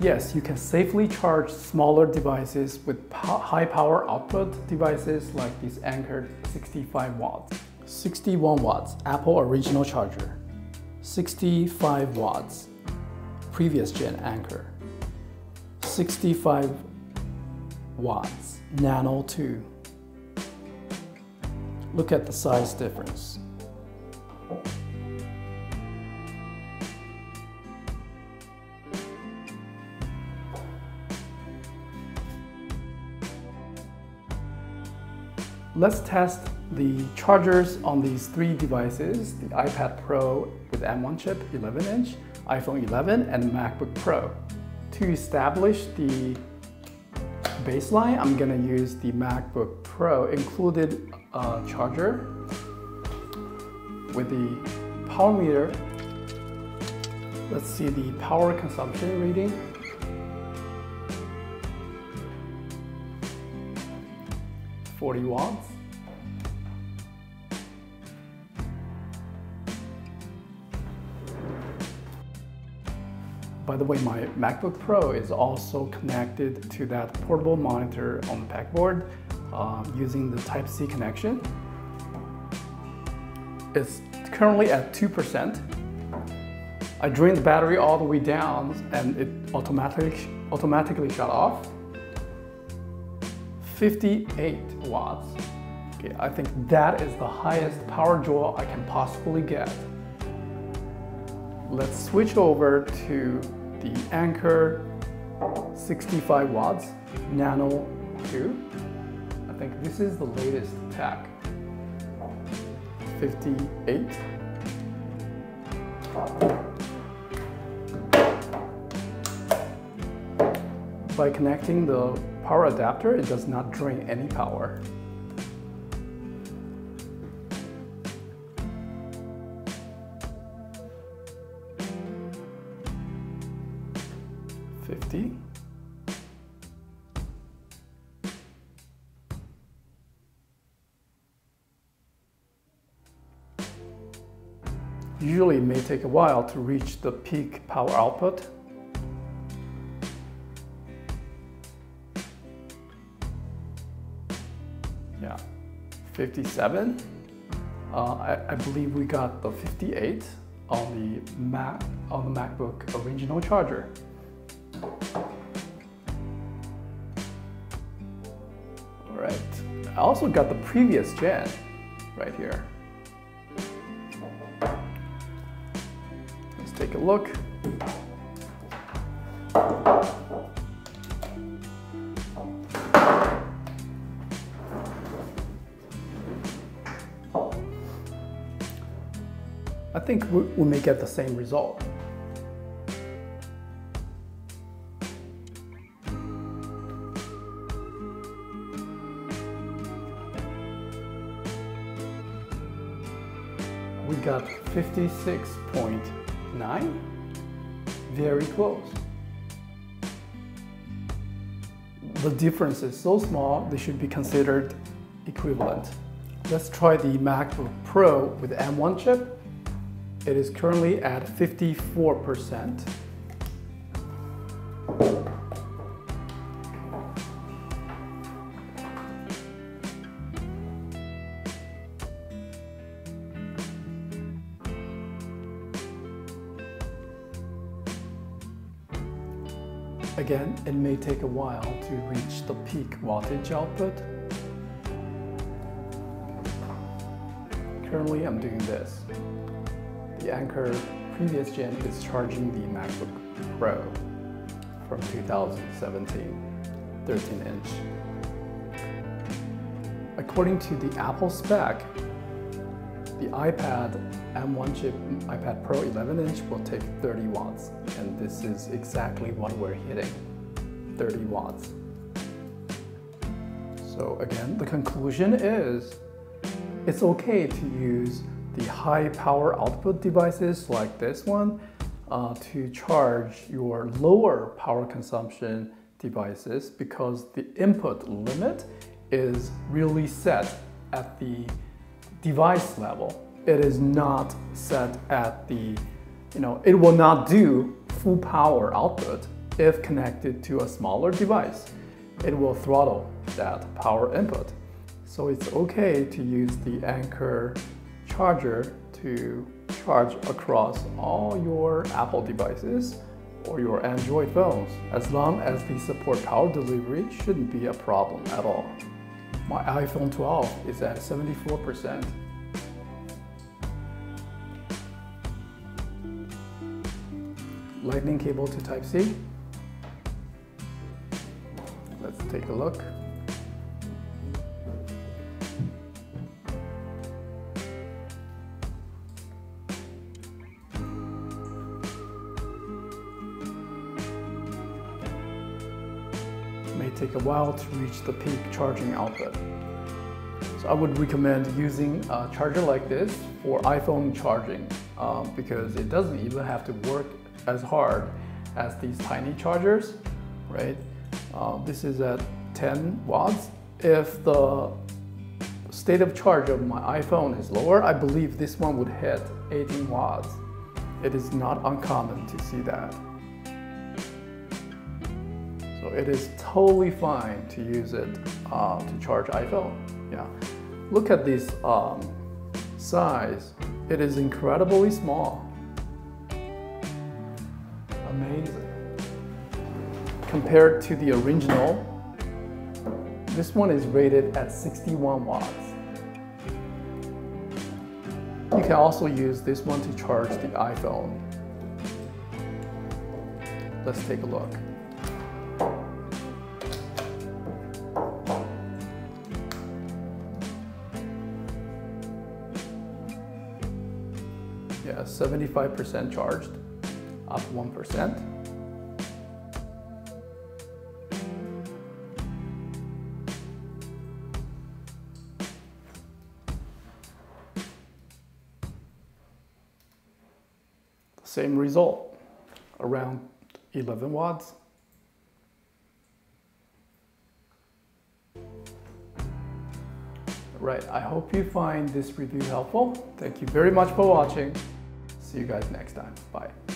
Yes, you can safely charge smaller devices with high power output devices like this Anker 65 watts, 61 watts Apple original charger, 65 watts previous gen Anker, 65 watts Nano 2. Look at the size difference. Let's test the chargers on these three devices, the iPad Pro with M1 chip 11-inch, iPhone 11, and MacBook Pro. To establish the baseline, I'm going to use the MacBook Pro included charger with the power meter. Let's see the power consumption reading. Forty watts. By the way, my MacBook Pro is also connected to that portable monitor on the backboard using the Type-C connection. It's currently at 2%. I drained the battery all the way down and it automatically shut off. 58 watts. Okay, I think that is the highest power draw I can possibly get. Let's switch over to the Anker 65 watts Nano 2. I think this is the latest tech. 58. By connecting the power adapter, it does not drain any power. Usually it may take a while to reach the peak power output. 57. I believe we got the 58 on the MacBook original charger. All right. I also got the previous gen right here. Let's take a look. I think we may get the same result. We got 56.9, very close. The difference is so small, they should be considered equivalent. Let's try the MacBook Pro with M1 chip. It is currently at 54%. Again, it may take a while to reach the peak wattage output. Currently, I'm doing this. The Anker previous gen is charging the MacBook Pro from 2017, 13-inch. According to the Apple spec, the iPad M1 chip iPad Pro 11-inch will take 30 watts, and this is exactly what we're hitting, 30 watts. So again, the conclusion is it's okay to use the high power output devices like this one to charge your lower power consumption devices, because the input limit is really set at the device level. It is not set at the, it will not do full power output. If connected to a smaller device, it will throttle that power input. So it's okay to use the Anker charger to charge across all your Apple devices or your Android phones, as long as the support power delivery shouldn't be a problem at all. My iPhone 12 is at 74%. Lightning cable to Type-C. Let's take a look. May take a while to reach the peak charging output. So I would recommend using a charger like this for iPhone charging because it doesn't even have to work as hard as these tiny chargers, right? This is at 10 watts. If the state of charge of my iPhone is lower, I believe this one would hit 18 watts. It is not uncommon to see that. So it is totally fine to use it to charge iPhone. Yeah, look at this size. It is incredibly small. Amazing. Compared to the original, this one is rated at 61 watts. You can also use this one to charge the iPhone. Let's take a look. Yeah, 75% charged, up 1%. Same result, around 11 watts. Right, I hope you find this review helpful. Thank you very much for watching. See you guys next time. Bye.